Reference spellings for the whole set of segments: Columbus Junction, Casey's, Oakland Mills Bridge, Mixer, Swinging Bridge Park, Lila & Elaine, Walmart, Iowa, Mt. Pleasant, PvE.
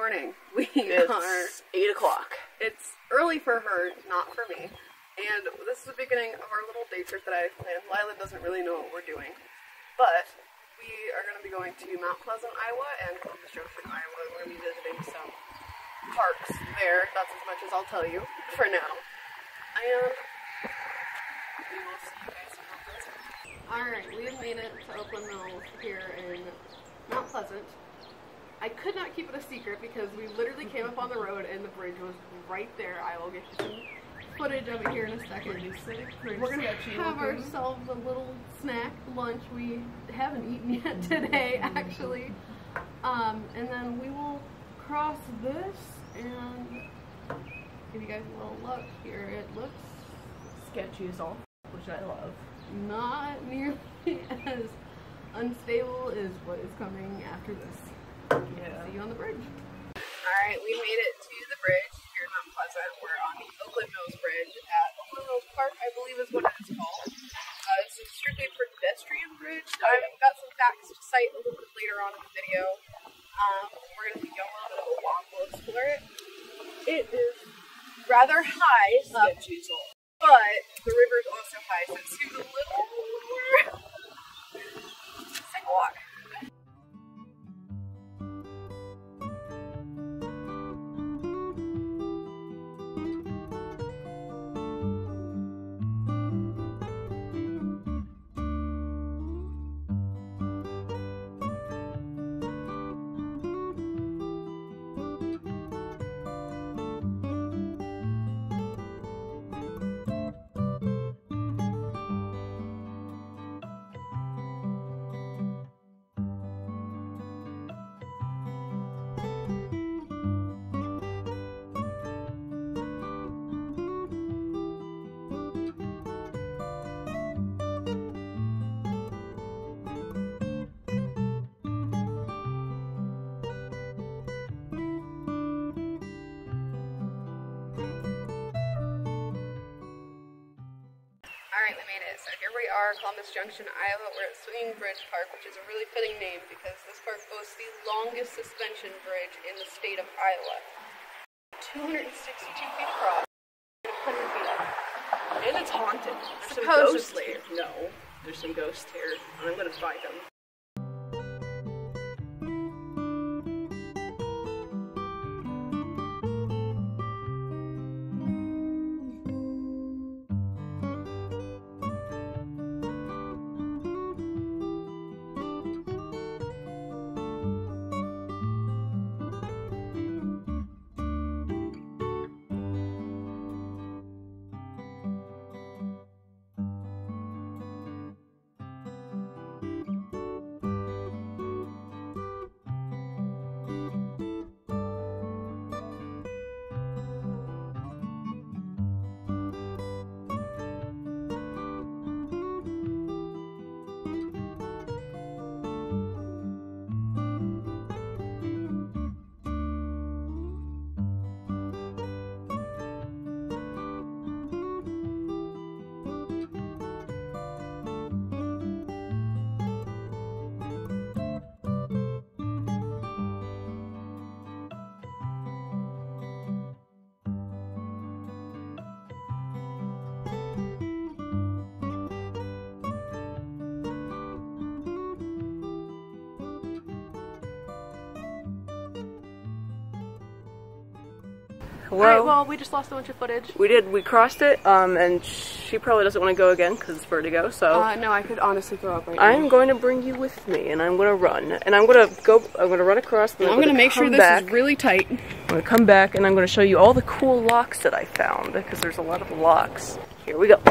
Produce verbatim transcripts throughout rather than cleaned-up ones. morning. We it's are eight o'clock. It's early for her, not for me. And this is the beginning of our little day trip that I planned. Lila doesn't really know what we're doing, but we are going to be going to Mount Pleasant, Iowa, and Columbus Junction, Iowa. We're going to be visiting some parks there. That's as much as I'll tell you for now. And we will see you guys in Mount Pleasant. Alright, we have made it to Oakland Mills here in Mount Pleasant. I could not keep it a secret because we literally came up on the road and the bridge was right there. I will get you some footage of it here in a second. We're going to have ourselves a little snack, lunch. We haven't eaten yet today, actually. Um, and then we will cross this and give you guys a little look here. It looks sketchy as all, which I love. Not nearly as unstable as what is coming after this. Yeah. See you on the bridge. Alright, we made it to the bridge here in Mount Pleasant. We're on the Oakland Mills Bridge at Oakland Mills Park, I believe is what it's called. Uh, it's a strictly pedestrian bridge. I've got some facts to cite a little bit later on in the video. Um, we're going to be going on a little walk. We'll explore it. It is rather high up, but the river is also high, so it's seems a little more. Let's take a walk. We made it. So here we are, Columbus Junction, Iowa. We're at Swinging Bridge Park, which is a really fitting name because this park boasts the longest suspension bridge in the state of Iowa. two hundred sixty-two feet across and one hundred feet up. And it's haunted. There's supposedly. Some ghosts here. No, there's some ghosts here. I'm going to find them. Alright, well, we just lost a bunch of footage. We did. We crossed it, um, and she probably doesn't want to go again because it's vertigo, so... Uh, no, I could honestly throw up right now. I'm going to bring you with me, and I'm going to run. And I'm going to go... I'm going to run across... And I'm going to make sure this is really tight. I'm going to come back, and I'm going to show you all the cool locks that I found, because there's a lot of locks. Here we go.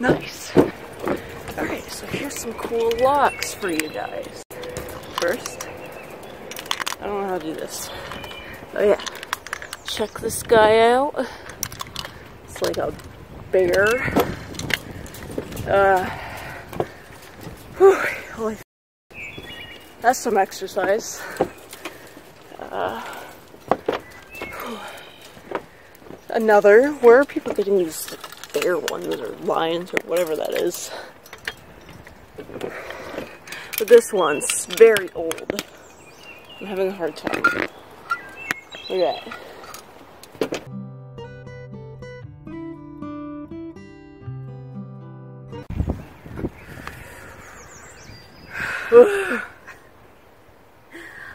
Nice. Alright, so here's some cool locks for you guys. First, I don't know how to do this. Oh yeah. Check this guy out. It's like a bear. Uh, whew, holy f that's some exercise. Uh, whew. another where people can use bear ones or lions or whatever that is. But this one's very old. I'm having a hard time. Look at that.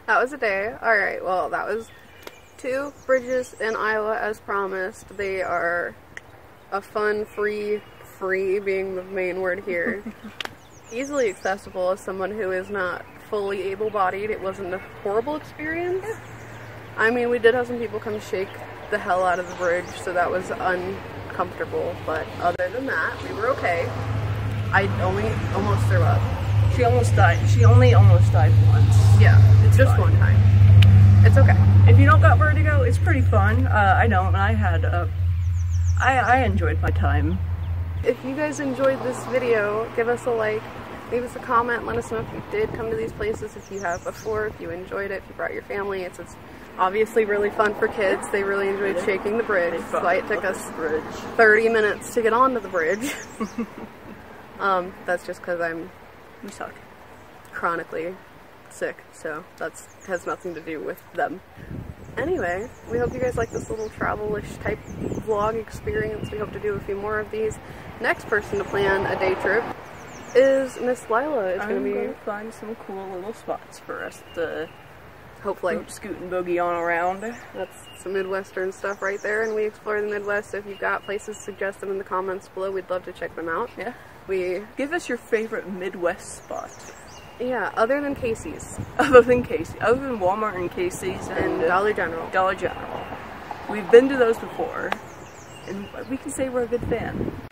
That was a day. Alright, well, that was two bridges in Iowa as promised. They are a fun, free, free being the main word here. Easily accessible as someone who is not fully able-bodied. It wasn't a horrible experience. Yeah. I mean, we did have some people come shake the hell out of the bridge, so that was uncomfortable, but other than that, we were okay. I only almost threw up. She almost died. She only almost died once. Yeah, it's just fine. One time. It's okay. If you don't got vertigo, it's pretty fun. Uh, I don't. I had a... I, I enjoyed my time. If you guys enjoyed this video, give us a like. Leave us a comment, let us know if you did come to these places, if you have before, if you enjoyed it, if you brought your family. It's, it's obviously really fun for kids. They really enjoyed shaking the bridge. That's why it took us thirty minutes to get onto the bridge. um, that's just because I'm we suck. Chronically sick, so that has nothing to do with them. Anyway, we hope you guys like this little travel-ish type vlog experience. We hope to do a few more of these. Next person to plan a day trip is Miss Lila. It's gonna be gonna find some cool little spots for us to hopefully scoot, scoot and boogie on around. That's some Midwestern stuff right there, and we explore the Midwest. So if you've got places, suggest them in the comments below. We'd love to check them out. Yeah, we give us your favorite Midwest spot. Yeah, other than Casey's, other than Casey, other than Walmart and Casey's and, and Dollar General. Dollar General. We've been to those before, and we can say we're a good fan.